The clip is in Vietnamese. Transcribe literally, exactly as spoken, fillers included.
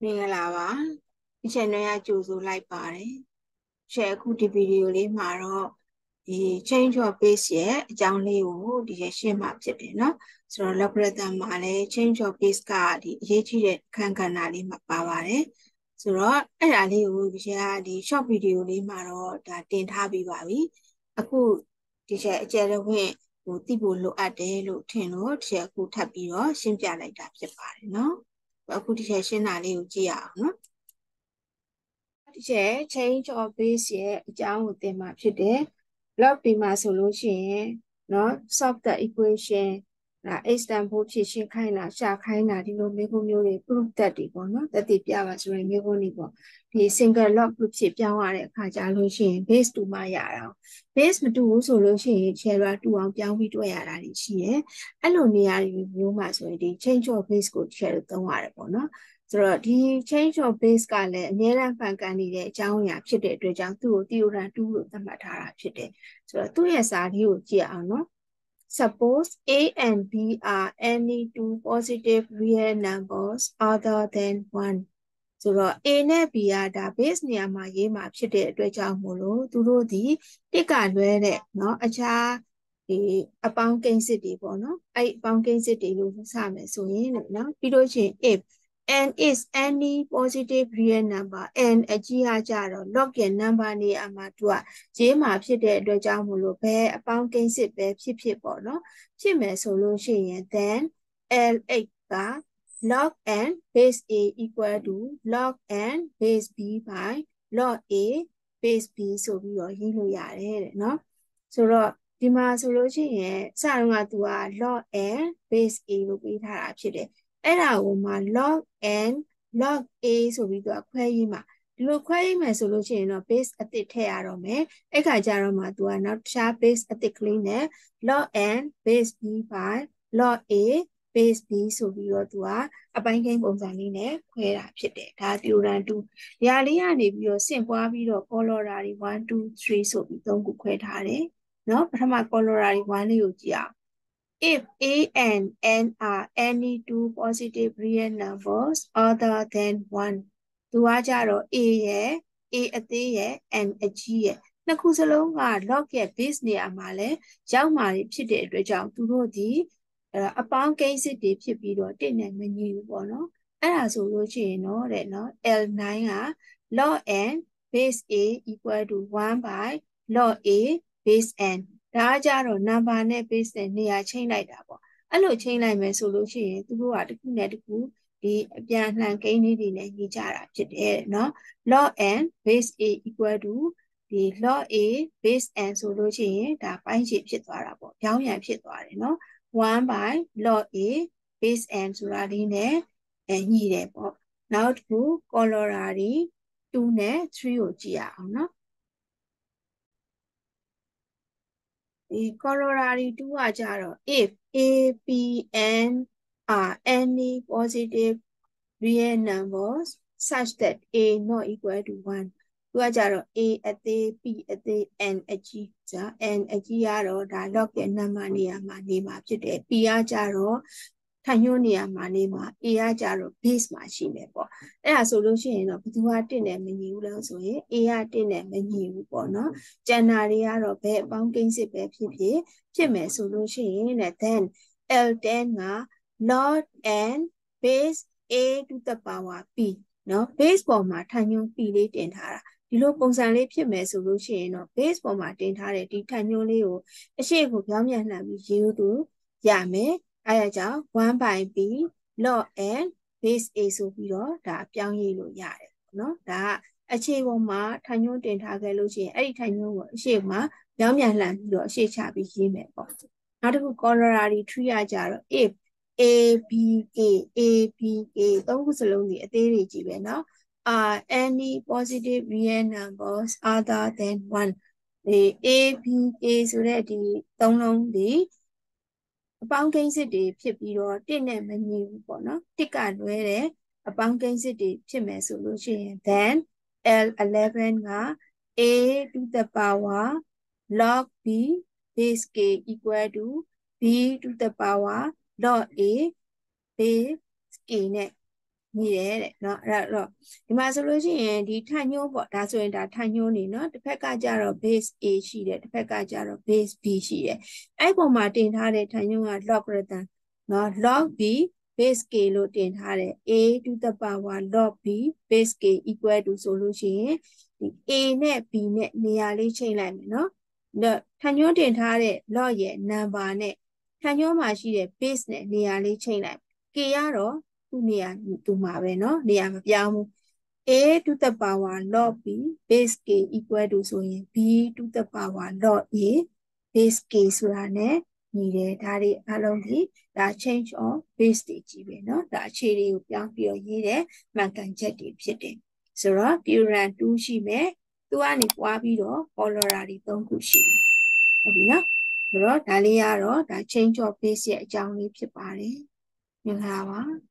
Nên là bà, cái này chú dù lại bà đấy. Sẽ cũng đi video lên mà rồi. Thì change of base ấy, chẳng lấy ủ đi xem mà biết đấy nó. Rồi lập ra tầm mà lấy change of base cả đi, dễ chỉ để khăn khăn nào đi mà bà bà đấy. Rồi, cái này lấy ủ cái đi short video lên mà rồi, đã tiền thà bị bà ấy. À cô, thì sẽ chơi được vậy. Cô tiếp bộ lộ ở đây lộ trên nó sẽ cô thà bị đó, xem trả lại đáp cho bà đấy nó. Và cô thì sẽ xem nào lấy ủ gì à nó. Chế change of base ấy, chẳng một tiền mà biết đấy. Lớp đi mà solution nó solve the equation là x tam hỗ trợ sinh khai nào trả khai nào thì nó mới có nhiều để proof that đi còn nó that tiếp theo là rồi mới có đi còn thì single lớp proof tiếp theo là để khai trả solution base tu mà giả đâu base mà tu solution chế ra tu học giáo viên tu giả là gì chứ anh luôn nhà nhiều mà rồi thì change of base của chế được tao hỏi còn nó rồi thì change of base cả là nghĩa là phản cảm gì để cháu nhà biết để rồi cháu tu tiêu ra tu được tâm mà thà là biết để rồi tu giả sao thì chỉ ăn nó. Suppose A and B are any two positive real numbers other than one. So A and B are the base này mà gì mà biết để đối chọn một lỗ, từ đó thì tất cả đối này nó acha thì apang kinh sĩ thì bỏ nó, ai apang kinh sĩ thì luôn sao này số này nó bị đối chuyện f and is any positive real number and a chi ha cha rồi log cái number này à mà tu à chỉ mà biết để đối chọn một lỗ bé apang kinh sĩ bé biết biết bỏ nó chỉ mà solution then L x ba log n base a equal to log n base b by log a base b so bị rồi hiểu rồi à đấy nó so rồi thì mà solution sao mà tu à log n base a nó bị thà biết đấy ấy là mà log n log a số bị tụi khoe gì mà lúc khoe gì mà số lúc chơi nó base ở tít thế à rồi mấy ấy cả giờ rồi mà tụi nó chả base ở tít clean này log n base b by log a base b số bị tụi à bạn cái công dạng này khoe là biết đấy ta tiêu ra tu giờ này anh đi biểu xem qua video Corollary một hai ba số bị tụi cũng khoe thà đấy nó phần mà Corollary một này có gì à. If A and N are any two positive real numbers other than one, tu A cha rồi A ye, A a T ye, N a G ye. Nó cũng sẽ lâu mà log cái base này mà lấy, cháu mà đi biết để đối chọn tu rồi thì, à bằng cái gì để biết biết rồi tên này mình nhiều quá nó, anh là số lô chuyện nó để nó L nine à, log n base A equal to one by log A base n. Đã ra rồi number này base này change lại đã bỏ, anh lựa change lại mấy số lựa chọn, tôi bảo được cái này được thì bây giờ cái này thì này như trả lại chết e nó log n base a equal to thì log a base n số lựa chọn đã phải chịu chịu tỏa đã bỏ, kéo dài chịu tỏa đấy nó one by log a base n số ra đi này, như đấy bỏ, nó cũng Corollary hai này ba ở dưới nó thì Corollary two à cha rồi if a b n are any positive real numbers such that a not equal to one tu à cha rồi a t b t n g cha n g à rồi đã log cái number này mà này mà biết đấy b à cha rồi thành như này mà này mà a à cha rồi base mà chỉ này bỏ đấy là solution nó tu à trên này mình hiểu là rồi a à trên này mình hiểu bỏ nó generally à rồi bé bằng kinh tế bé phi phi chỉ mấy solution này then l then là log n base a to the power p nó base bỏ mà thành như p lấy trên thà là đi lúc công sản lấy phi mấy solution nó base bỏ mà trên thà để đi thành như lấy rồi cái của nhóm nhà là bị chịu đủ giảm mấy ai cháu one by b log n base a số bị đó đã bao nhiêu rồi vậy nó đã chế của má thành nhung tiền thà cái lối chế ấy thành nhung của chế má nhóm nhà làm được chế trả bị gì mẹ bỏ nó được Corollary ba ai cháu if a b k a b k tôi cũng sẽ luôn nghĩ tới để chỉ về nó are any positive real numbers other than one thì a b k số này thì tổng long thì bằng kinh tế thì phải biết rồi, tiền này mình nhiều quá nó, tất cả rồi đấy, bằng kinh tế thì phải mấy solution, then L eleven là a to the power log b base k equal to b to the power log a base k này, Gì đấy, đấy. Đó, rồi, rồi. Thì mà sau đó thì đi thanh nhô bỏ đá rồi đá thanh nhô này nó phải cả gia rồi base A chỉ đấy, phải cả gia rồi base B chỉ đấy. Ai cũng mà tiền thà đấy thanh nhô là log rồi ta, nó log B base K lo tiền thà đấy A to the power log B base K equal to solution. Thì A này B này này lấy trên lại mình nó, được thanh nhô tiền thà đấy log vậy number này, thanh nhô mà chỉ đấy base này này lấy trên lại kia rồi. Tu nia tu mà về nó nia mà giao mu a to the power log b base k equal to so yin b to the power log a base k sura ne ni de da ri a long thi da change of base ti ji be no da ache ri ko pyaw pi yaw yi de man kan chet ti phit de so ro corollary two shi me tu a ni kwa pi ro corollary three ku shi ho bi na so ro da le ya ro da change of base ye a chang ni phit ba de မြင်လာပါ